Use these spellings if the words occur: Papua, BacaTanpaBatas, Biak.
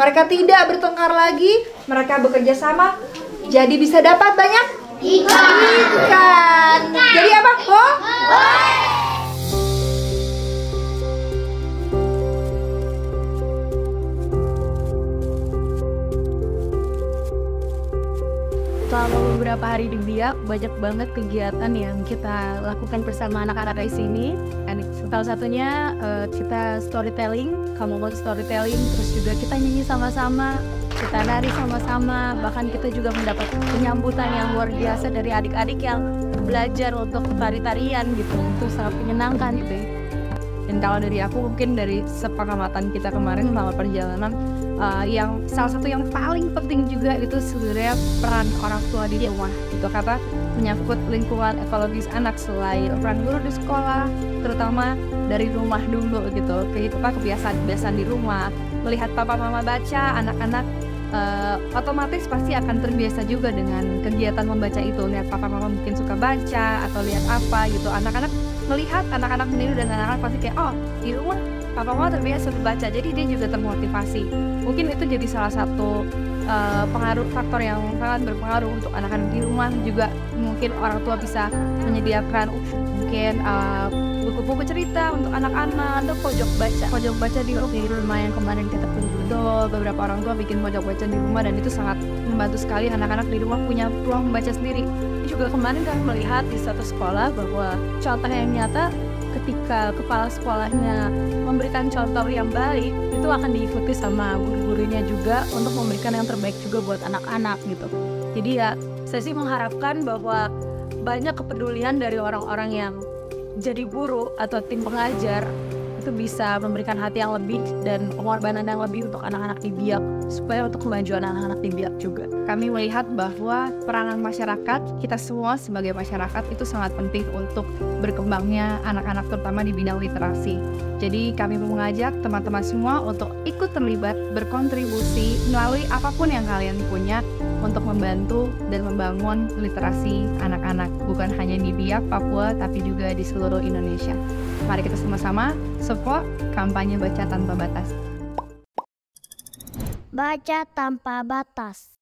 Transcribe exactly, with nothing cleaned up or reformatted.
Mereka tidak bertengkar lagi, mereka bekerja sama, jadi bisa dapat banyak ikan. ikan. Jadi apa? Oh? Selama beberapa hari di Biak, banyak banget kegiatan yang kita lakukan bersama anak-anak di sini. Salah satunya uh, kita storytelling, kamu mau storytelling, terus juga kita nyanyi sama-sama, kita nari sama-sama, bahkan kita juga mendapat penyambutan yang luar biasa dari adik-adik yang belajar untuk tari-tarian gitu, itu sangat menyenangkan gitu. Dan kalau dari aku mungkin dari sepakamatan kita kemarin selama perjalanan, Uh, yang salah satu yang paling penting juga itu sebenarnya peran orang tua di rumah gitu, kata menyangkut lingkungan ekologis anak. Selain peran guru di sekolah, terutama dari rumah dulu gitu, kehidupan kebiasaan-kebiasaan di rumah, melihat papa mama baca, anak-anak uh, otomatis pasti akan terbiasa juga dengan kegiatan membaca itu. Lihat papa mama mungkin suka baca atau lihat apa gitu, anak-anak melihat, anak-anak meniru, dan anak-anak pasti kayak, oh di rumah papa mama terbiasa membaca, jadi dia juga termotivasi. Mungkin itu jadi salah satu uh, pengaruh, faktor yang sangat berpengaruh untuk anak-anak di rumah. Juga mungkin orang tua bisa menyediakan mungkin buku-buku uh, cerita untuk anak-anak, atau pojok baca. Pojok baca di rumah yang kemarin kita punya, beberapa orang tua bikin pojok baca di rumah, dan itu sangat membantu sekali anak-anak di rumah punya ruang membaca sendiri. Juga kemarin kami melihat di satu sekolah bahwa contoh yang nyata, ketika kepala sekolahnya memberikan contoh yang baik, itu akan diikuti sama guru-gurunya juga untuk memberikan yang terbaik juga buat anak-anak gitu. Jadi ya, saya sih mengharapkan bahwa banyak kepedulian dari orang-orang yang jadi guru atau tim pengajar itu bisa memberikan hati yang lebih dan pengorbanan yang lebih untuk anak-anak di Biak, supaya untuk kemajuan anak-anak di Biak juga. Kami melihat bahwa peranan masyarakat, kita semua sebagai masyarakat itu sangat penting untuk berkembangnya anak-anak, terutama di bidang literasi. Jadi kami mengajak teman-teman semua untuk ikut terlibat, berkontribusi melalui apapun yang kalian punya untuk membantu dan membangun literasi anak-anak, bukan hanya di Biak, Papua, tapi juga di seluruh Indonesia. Mari kita sama-sama support kampanye Baca Tanpa Batas. Baca Tanpa Batas.